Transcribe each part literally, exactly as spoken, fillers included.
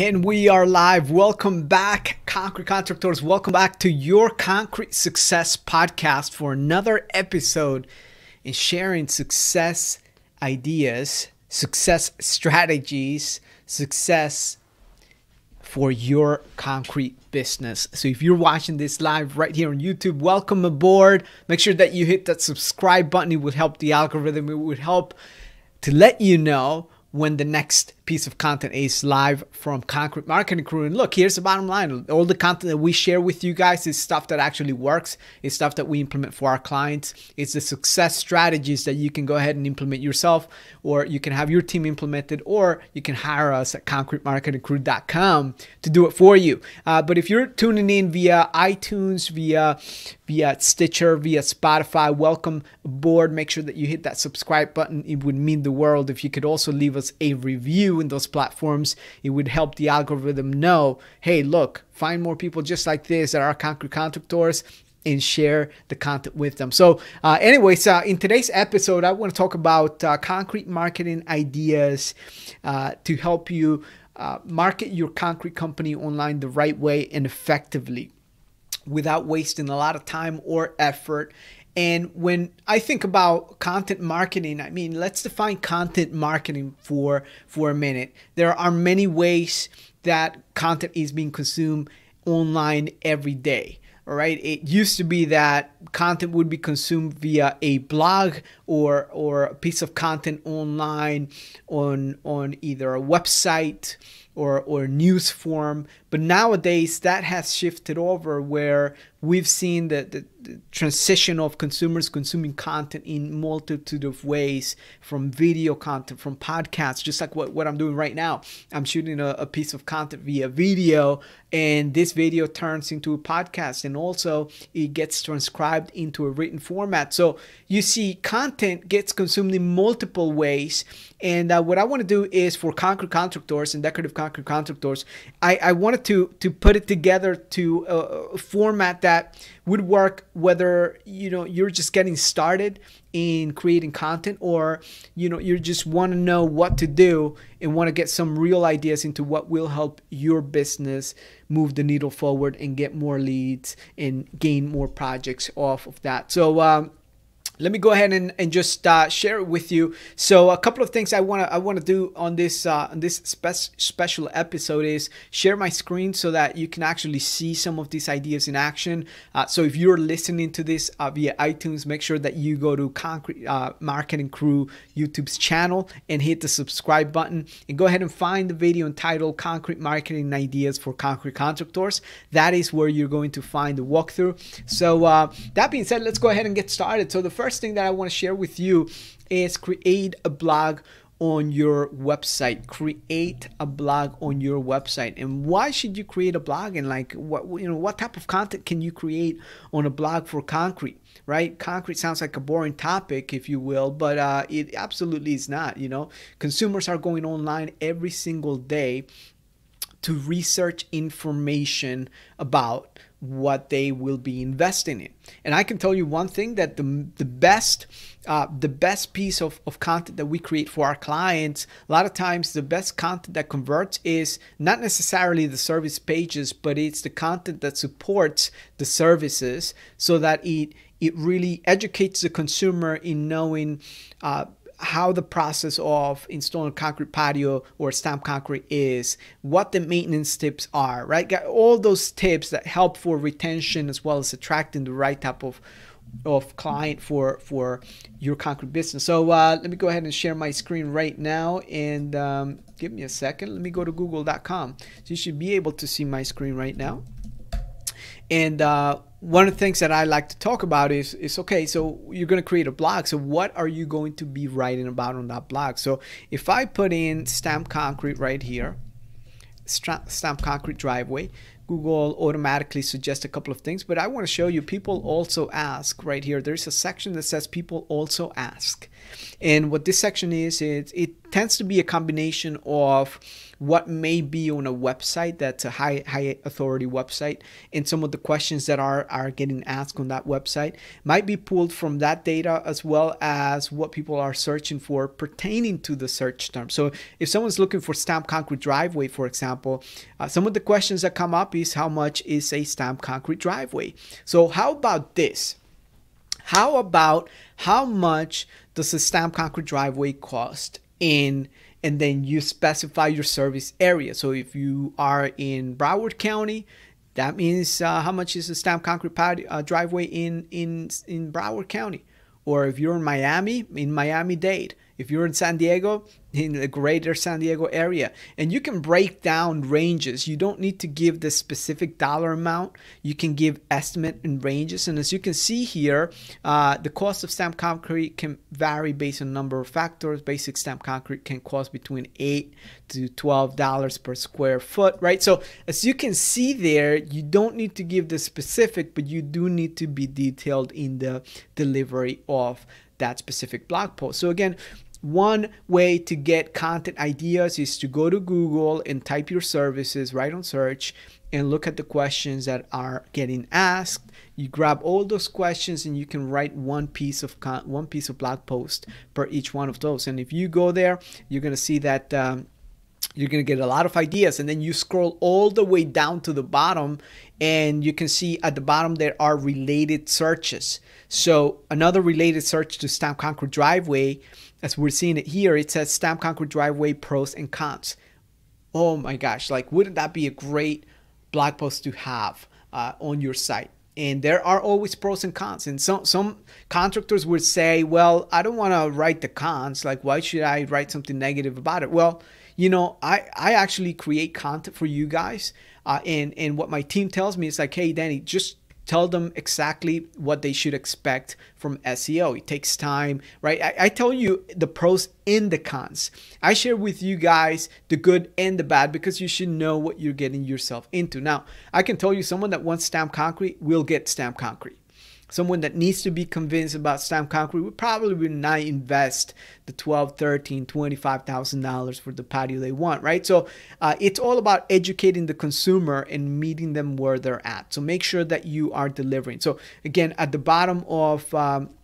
And we are live. Welcome back, concrete contractors. Welcome back to your Concrete Success Podcast for another episode in sharing success ideas, success strategies, success for your concrete business. So if you're watching this live right here on YouTube, welcome aboard. Make sure that you hit that subscribe button. It would help the algorithm. It would help to let you know when the next piece of content is live from Concrete Marketing Crew. And look, here's the bottom line. All the content that we share with you guys is stuff that actually works. It's stuff that we implement for our clients. It's the success strategies that you can go ahead and implement yourself, or you can have your team implemented, or you can hire us at concrete marketing crew dot com to do it for you. Uh, but if you're tuning in via iTunes, via, via Stitcher, via Spotify, welcome aboard. Make sure that you hit that subscribe button. It would mean the world if you could also leave us a review in those platforms. It would help the algorithm know, hey, look, find more people just like this that are concrete contractors and share the content with them. So uh, anyways, uh, in today's episode, I want to talk about uh, concrete marketing ideas uh, to help you uh, market your concrete company online the right way and effectively without wasting a lot of time or effort. And when I think about content marketing, I mean, let's define content marketing for, for a minute. There are many ways that content is being consumed online every day. All right. It used to be that content would be consumed via a blog or or a piece of content online on on either a website or or news form. But nowadays that has shifted over where we've seen the, the, the transition of consumers consuming content in multitude of ways, from video content, from podcasts, just like what, what I'm doing right now. I'm shooting a, a piece of content via video, and this video turns into a podcast, and also it gets transcribed into a written format. So you see content gets consumed in multiple ways. And uh, what I want to do is, for concrete contractors and decorative concrete contractors, I, I wanted to, to put it together to a, a format that that would work whether, you know, you're just getting started in creating content, or, you know, you just want to know what to do and want to get some real ideas into what will help your business move the needle forward and get more leads and gain more projects off of that. So um, let me go ahead and, and just uh, share it with you. So a couple of things I want to I want to do on this uh, on this spe- special episode is share my screen so that you can actually see some of these ideas in action. Uh, so if you're listening to this uh, via iTunes, make sure that you go to Concrete uh, Marketing Crew YouTube's channel and hit the subscribe button, and go ahead and find the video entitled "Concrete Marketing Ideas for Concrete Contractors." That is where you're going to find the walkthrough. So uh, that being said, let's go ahead and get started. So the first First thing that I want to share with you is create a blog on your website. Create a blog on your website. And why should you create a blog? And like, what, you know, what type of content can you create on a blog for concrete? Right? Concrete sounds like a boring topic, if you will, but uh, it absolutely is not. You know, consumers are going online every single day to research information about what they will be investing in. And I can tell you one thing, that the, the best uh, the best piece of, of content that we create for our clients, a lot of times the best content that converts is not necessarily the service pages, but it's the content that supports the services, so that it, it really educates the consumer in knowing uh, how the process of installing a concrete patio or stamped concrete is, what the maintenance tips are, right? Got all those tips that help for retention as well as attracting the right type of of client for for your concrete business. So uh, let me go ahead and share my screen right now, and um, give me a second. Let me go to google dot com. So you should be able to see my screen right now. And uh, one of the things that I like to talk about is, is okay, so you're going to create a blog. So what are you going to be writing about on that blog? So if I put in stamped concrete right here, stamped concrete driveway, Google automatically suggests a couple of things, but I want to show you people also ask right here. There's a section that says people also ask. And what this section is, it, it tends to be a combination of what may be on a website that's a high high authority website, and some of the questions that are, are getting asked on that website might be pulled from that data, as well as what people are searching for pertaining to the search term. So if someone's looking for stamped concrete driveway, for example, uh, some of the questions that come up is how much is a stamped concrete driveway? So how about this? How about how much does a stamped concrete driveway cost in, and then you specify your service area. So if you are in Broward County, that means uh, how much is a stamped concrete pad, uh, driveway in, in, in Broward County. Or if you're in Miami, in Miami-Dade. If you're in San Diego, in the greater San Diego area. And you can break down ranges. You don't need to give the specific dollar amount. You can give estimate and ranges. And as you can see here, uh, the cost of stamped concrete can vary based on a number of factors. Basic stamped concrete can cost between eight to twelve dollars per square foot, right? So as you can see there, you don't need to give the specific, but you do need to be detailed in the delivery of that specific blog post. So again, one way to get content ideas is to go to Google and type your services right on search and look at the questions that are getting asked. You grab all those questions and you can write one piece of con one piece of blog post per each one of those. And if you go there, you're going to see that um, you're going to get a lot of ideas. And then you scroll all the way down to the bottom and you can see at the bottom there are related searches. So another related search to stamped concrete driveway, as we're seeing it here, it says stamped concrete driveway pros and cons. Oh my gosh, like wouldn't that be a great blog post to have uh, on your site? And there are always pros and cons. And some, some contractors would say, well, I don't want to write the cons. Like, why should I write something negative about it? Well, you know, I, I actually create content for you guys. Uh, and, and what my team tells me is like, hey, Danny, just tell them exactly what they should expect from S E O. It takes time, right? I, I tell you the pros and the cons. I share with you guys the good and the bad because you should know what you're getting yourself into. Now, I can tell you someone that wants stamped concrete will get stamped concrete. Someone that needs to be convinced about stamped concrete would probably will not invest the twelve, thirteen, twenty-five thousand dollars for the patio they want, right? So uh, it's all about educating the consumer and meeting them where they're at. So make sure that you are delivering. So again, at the bottom of um,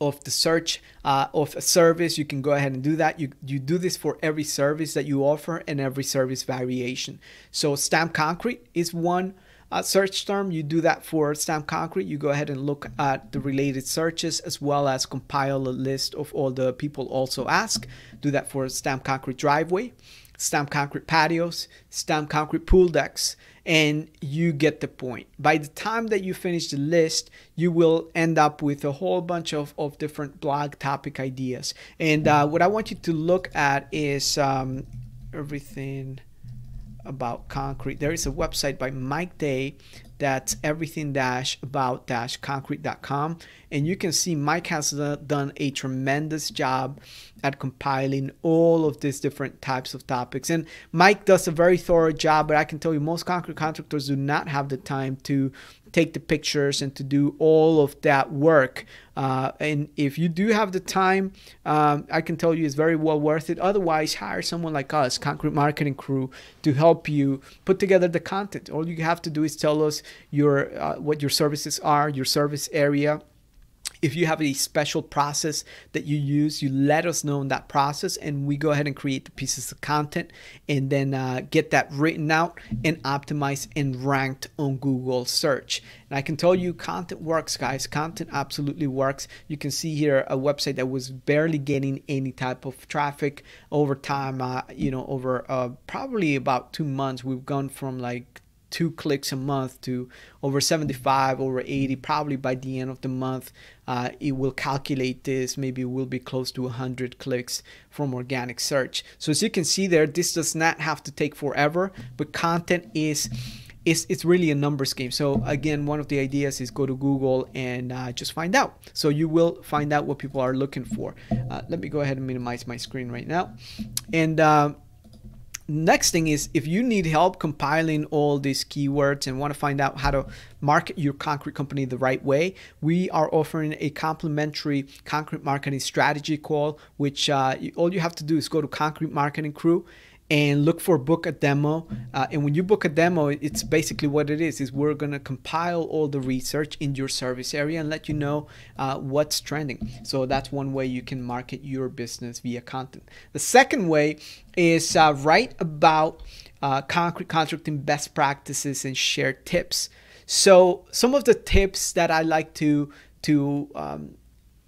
of the search uh, of a service, you can go ahead and do that. You, you do this for every service that you offer and every service variation. So stamped concrete is one Uh, search term. You do that for stamped concrete. You go ahead and look at the related searches as well as compile a list of all the people also ask. Do that for stamped concrete driveway, stamped concrete patios, stamped concrete pool decks, and you get the point. By the time that you finish the list, you will end up with a whole bunch of, of different blog topic ideas. And uh, what I want you to look at is um, everything about concrete. There is a website by Mike Day that's everything about concrete dot com, and you can see Mike has done a tremendous job at compiling all of these different types of topics. And Mike does a very thorough job, but I can tell you most concrete contractors do not have the time to take the pictures and to do all of that work. Uh, and if you do have the time, um, I can tell you it's very well worth it. Otherwise, hire someone like us, Concrete Marketing Crew, to help you put together the content. All you have to do is tell us your uh, what your services are, your service area. If you have a special process that you use, you let us know in that process and we go ahead and create the pieces of content and then uh, get that written out and optimized and ranked on Google search. And I can tell you content works, guys. Content absolutely works. You can see here a website that was barely getting any type of traffic over time. Uh, you know, over uh, probably about two months, we've gone from like two clicks a month to over seventy-five, over eighty. Probably by the end of the month, uh, it will calculate this. Maybe it will be close to one hundred clicks from organic search. So as you can see there, this does not have to take forever, but content is, is it's really a numbers game. So again, one of the ideas is go to Google and uh, just find out. So you will find out what people are looking for. Uh, let me go ahead and minimize my screen right now. And uh, Next thing is, if you need help compiling all these keywords and want to find out how to market your concrete company the right way, we are offering a complimentary concrete marketing strategy call, which uh, you, all you have to do is go to Concrete Marketing Crew and look for book a demo. Uh, and when you book a demo, it's basically what it is, is we're gonna compile all the research in your service area and let you know uh, what's trending. So that's one way you can market your business via content. The second way is uh, write about uh, concrete contracting best practices and share tips. So some of the tips that I like to, to um,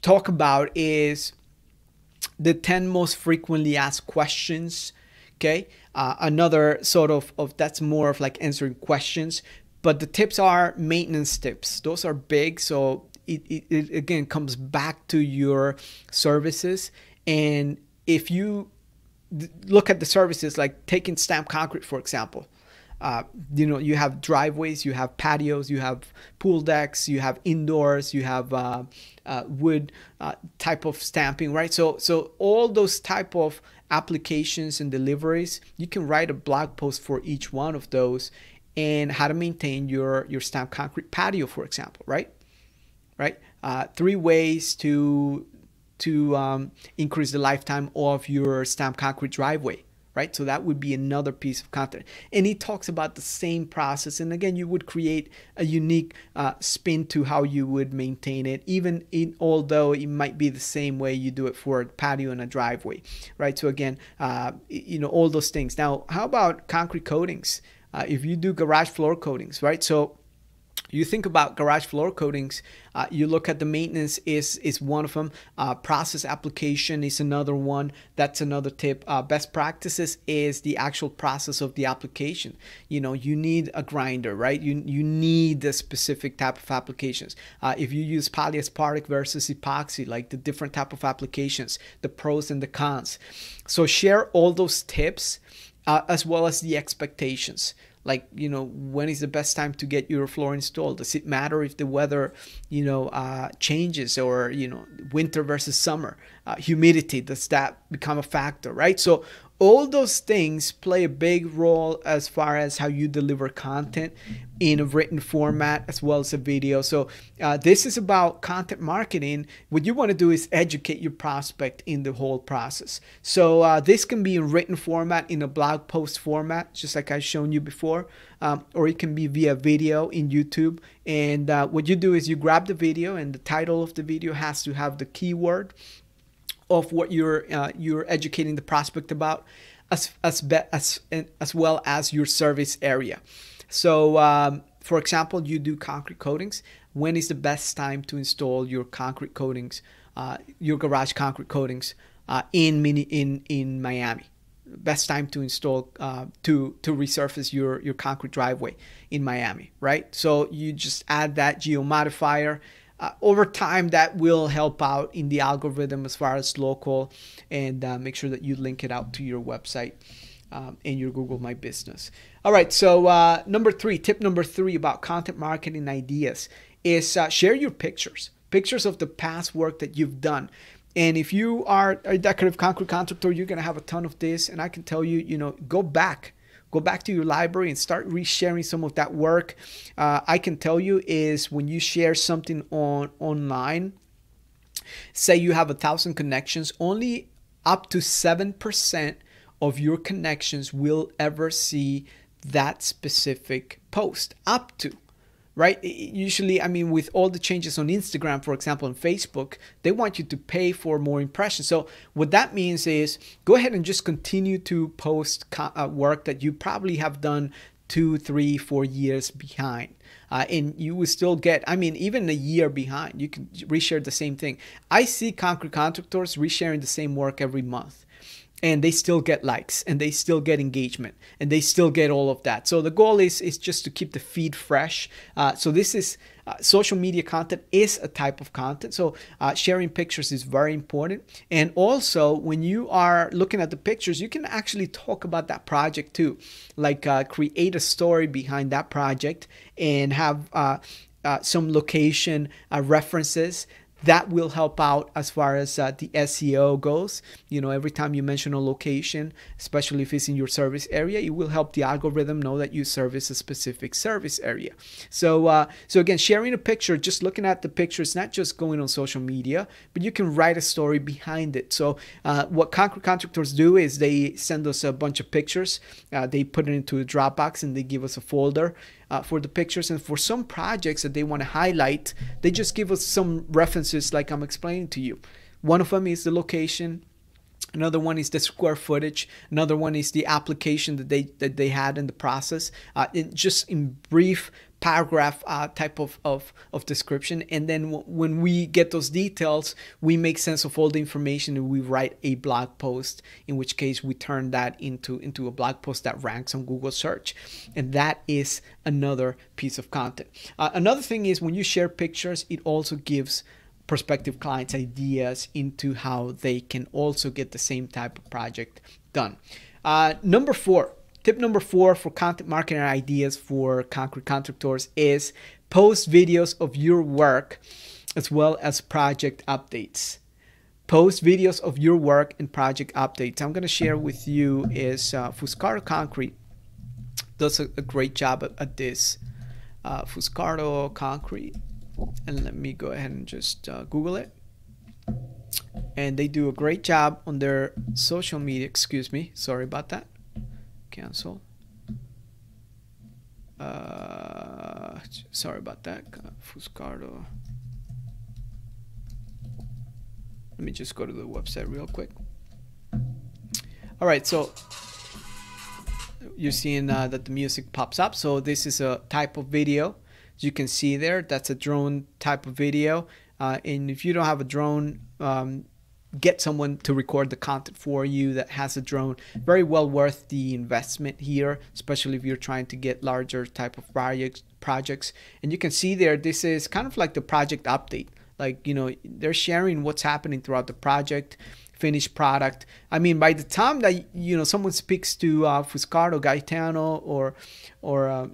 talk about is the ten most frequently asked questions. Okay, uh, another sort of, of that's more of like answering questions, but the tips are maintenance tips. Those are big, so it, it, it again comes back to your services. And if you look at the services, like taking stamped concrete, for example, uh, you know, you have driveways, you have patios, you have pool decks, you have indoors, you have uh, uh, wood uh, type of stamping, right? So, so all those type of applications and deliveries, you can write a blog post for each one of those and how to maintain your your stamped concrete patio, for example, right? Right? Uh, three ways to to um, increase the lifetime of your stamped concrete driveway, right? So that would be another piece of content. And he talks about the same process. And again, you would create a unique uh, spin to how you would maintain it, even in, although it might be the same way you do it for a patio and a driveway, right? So again, uh, you know, all those things. Now, how about concrete coatings? Uh, if you do garage floor coatings, right? So you think about garage floor coatings, uh, you look at the maintenance is, is one of them. Uh, process application is another one. That's another tip. Uh, best practices is the actual process of the application. You know, you need a grinder, right? You, you need the specific type of applications. Uh, if you use polyaspartic versus epoxy, like the different type of applications, the pros and the cons. So share all those tips uh, as well as the expectations. Like, you know, when is the best time to get your floor installed? Does it matter if the weather, you know, uh, changes, or, you know, winter versus summer? Uh, humidity, does that become a factor, right? So all those things play a big role as far as how you deliver content in a written format as well as a video. So uh, this is about content marketing. What you want to do is educate your prospect in the whole process. So uh, this can be in written format, in a blog post format, just like I've shown you before, um, or it can be via video in YouTube. And uh, what you do is you grab the video, and the title of the video has to have the keyword of what you're uh, you're educating the prospect about, as as be, as as well as your service area. So, um, for example, you do concrete coatings. When is the best time to install your concrete coatings, uh, your garage concrete coatings uh, in mini in in Miami? Best time to install uh, to to resurface your your concrete driveway in Miami, right? So you just add that geo modifier. Uh, over time, that will help out in the algorithm as far as local, and uh, make sure that you link it out to your website um, and your Google My Business. All right, so uh, number three, tip number three about content marketing ideas is uh, share your pictures, pictures of the past work that you've done. And if you are a decorative concrete contractor, you're going to have a ton of this. And I can tell you, you know, go back. Go back to your library and start resharing some of that work. Uh, I can tell you is when you share something on online, say you have a thousand connections, only up to seven percent of your connections will ever see that specific post. Up to, right? Usually, I mean, with all the changes on Instagram, for example, and Facebook, they want you to pay for more impressions. So what that means is go ahead and just continue to post uh, work that you probably have done two, three, four years behind. Uh, and you will still get, I mean, even a year behind, you can reshare the same thing. I see concrete contractors resharing the same work every month, and they still get likes, and they still get engagement, and they still get all of that. So the goal is, is just to keep the feed fresh. Uh, so this is, uh, social media content is a type of content. So uh, sharing pictures is very important. And also when you are looking at the pictures, you can actually talk about that project too. Like uh, create a story behind that project and have uh, uh, some location uh, references that will help out as far as uh, the S E O goes. You know, every time you mention a location, especially if it's in your service area, it will help the algorithm know that you service a specific service area. So, uh, so again, sharing a picture, just looking at the picture, it's not just going on social media, but you can write a story behind it. So uh, what concrete contractors do is they send us a bunch of pictures, uh, they put it into a Dropbox, and they give us a folder Uh, for the pictures, and for some projects that they want to highlight, they just give us some references like I'm explaining to you. One of them is the location, another one is the square footage, another one is the application that they that they had in the process, uh, in, just in brief paragraph uh, type of, of, of description. And then w when we get those details, we make sense of all the information and we write a blog post, in which case we turn that into, into a blog post that ranks on Google search. And that is another piece of content. Uh, another thing is when you share pictures, it also gives prospective clients ideas into how they can also get the same type of project done. Uh, number four, Tip number four for content marketing ideas for concrete contractors is post videos of your work as well as project updates. Post videos of your work and project updates. I'm going to share with you is uh, Fuscardo Concrete does a, a great job at, at this. Uh, Fuscardo Concrete, and let me go ahead and just uh, Google it. And they do a great job on their social media. Excuse me, sorry about that. Cancel. Uh, sorry about that. Fuscardo. Let me just go to the website real quick. All right, so you're seeing uh, that the music pops up. So this is a type of video. As you can see there, that's a drone type of video. Uh, and if you don't have a drone, um, get someone to record the content for you that has a drone. Very well worth the investment here, especially if you're trying to get larger type of projects projects. And you can see there, this is kind of like the project update. Like, you know, they're sharing what's happening throughout the project, finished product. I mean, by the time that, you know, someone speaks to uh, Fuscardo, Gaetano, or, or, uh,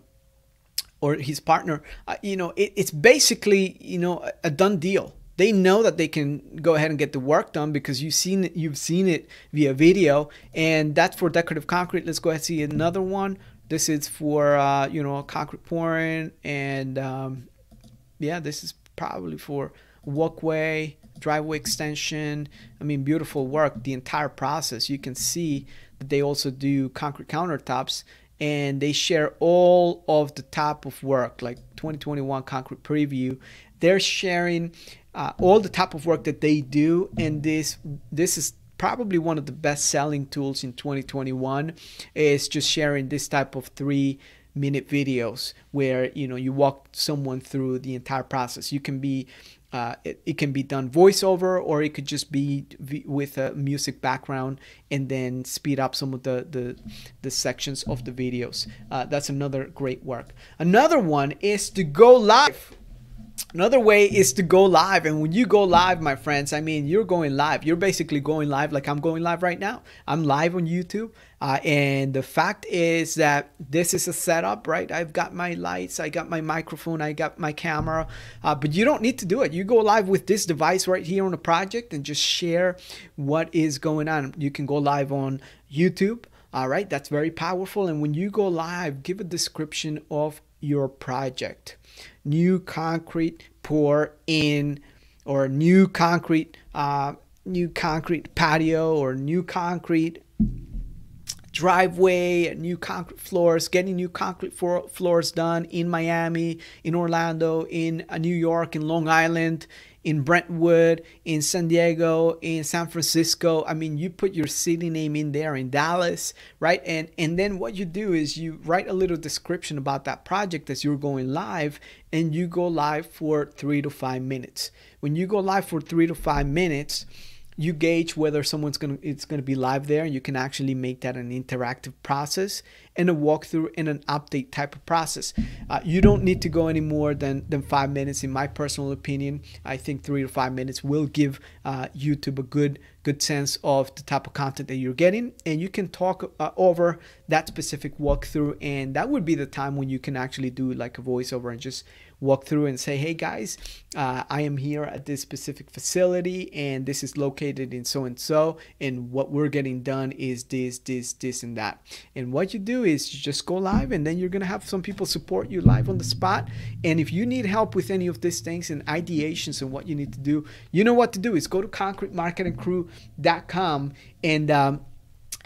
or his partner, uh, you know, it, it's basically, you know, a done deal. They know that they can go ahead and get the work done because you've seen it, you've seen it via video. And that's for decorative concrete. Let's go ahead and see another one. This is for, uh, you know, concrete pouring. And um, yeah, this is probably for walkway, driveway extension. I mean, beautiful work, the entire process. You can see that they also do concrete countertops, and they share all of the type of work, like twenty twenty-one concrete preview. They're sharing Uh, all the type of work that they do, and this this is probably one of the best selling tools in twenty twenty-one is just sharing this type of three minute videos where, you know, you walk someone through the entire process. You can be uh, it, it can be done voiceover, or it could just be v with a music background and then speed up some of the the, the sections of the videos. Uh, that's another great work. Another one is to go live. Another way is to go live. And when you go live, my friends, I mean, you're going live. You're basically going live like I'm going live right now. I'm live on YouTube. Uh, and the fact is that this is a setup, right? I've got my lights, I got my microphone, I got my camera, uh, but you don't need to do it. You go live with this device right here on a project and just share what is going on. You can go live on YouTube. All right, that's very powerful. And when you go live, give a description of your project. New concrete pour in, or new concrete uh, new concrete patio, or new concrete driveway, new concrete floors, getting new concrete for floors done in Miami, in Orlando, in uh, New York, in Long Island, in Brentwood, in San Diego, in San Francisco. I mean, you put your city name in there, in Dallas, right? And, and then what you do is you write a little description about that project as you're going live, and you go live for three to five minutes. When you go live for three to five minutes, you gauge whether someone's gonna it's gonna be live there, and you can actually make that an interactive process and a walkthrough and an update type of process. Uh, you don't need to go any more than than five minutes, in my personal opinion. I think three to five minutes will give uh, YouTube a good good sense of the type of content that you're getting, and you can talk uh, over that specific walkthrough. And that would be the time when you can actually do like a voiceover and just walk through and say, hey guys, uh, I am here at this specific facility and this is located in so and so, and what we're getting done is this, this, this, and that. And what you do is you just go live, and then you're gonna have some people support you live on the spot. And if you need help with any of these things and ideations and what you need to do, you know what to do is go to concrete marketing crew dot com and um,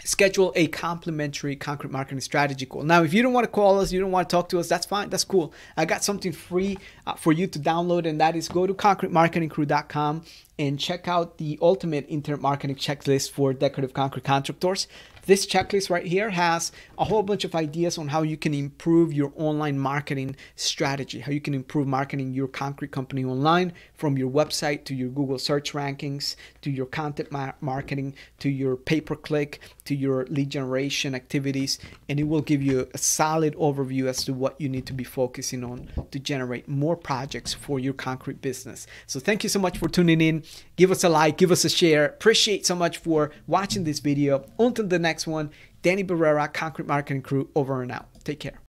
schedule a complimentary concrete marketing strategy call. Now, if you don't want to call us, you don't want to talk to us, that's fine, that's cool. I got something free uh, for you to download, and that is go to concrete marketing crew dot com and check out the ultimate internet marketing checklist for decorative concrete contractors. This checklist right here has a whole bunch of ideas on how you can improve your online marketing strategy, how you can improve marketing your concrete company online, from your website to your Google search rankings, to your content ma marketing, to your pay-per-click, to your lead generation activities, and it will give you a solid overview as to what you need to be focusing on to generate more projects for your concrete business. So thank you so much for tuning in. Give us a like, give us a share. Appreciate so much for watching this video. Until the next one, Danny Barrera, Concrete Marketing Crew, over and out. Take care.